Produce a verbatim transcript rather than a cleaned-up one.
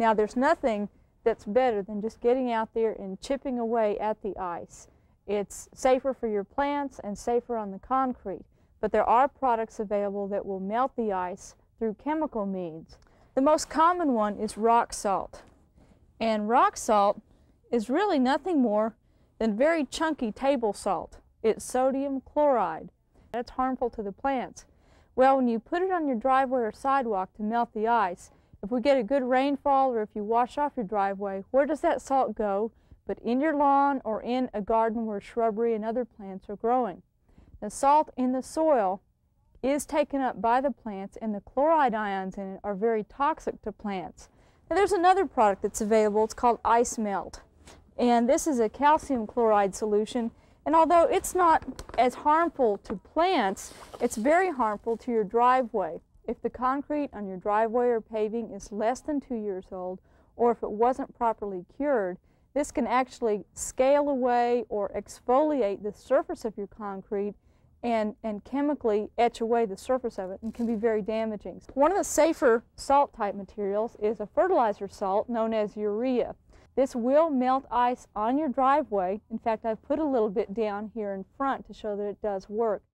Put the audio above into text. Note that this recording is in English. Now, there's nothing that's better than just getting out there and chipping away at the ice. It's safer for your plants and safer on the concrete, but there are products available that will melt the ice through chemical means. The most common one is rock salt, and rock salt is really nothing more than very chunky table salt. It's sodium chloride. That's harmful to the plants. Well, when you put it on your driveway or sidewalk to melt the ice, if we get a good rainfall or if you wash off your driveway, where does that salt go but in your lawn or in a garden where shrubbery and other plants are growing? The salt in the soil is taken up by the plants, and the chloride ions in it are very toxic to plants. Now, there's another product that's available. It's called Ice Melt, and this is a calcium chloride solution. And although it's not as harmful to plants, it's very harmful to your driveway. If the concrete on your driveway or paving is less than two years old, or if it wasn't properly cured, this can actually scale away or exfoliate the surface of your concrete and, and chemically etch away the surface of it, and can be very damaging. One of the safer salt type materials is a fertilizer salt known as urea. This will melt ice on your driveway. In fact, I've put a little bit down here in front to show that it does work.